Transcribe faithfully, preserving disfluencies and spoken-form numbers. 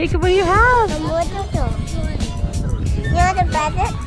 Jacob, what do you have? A motorcycle. You know the rabbit?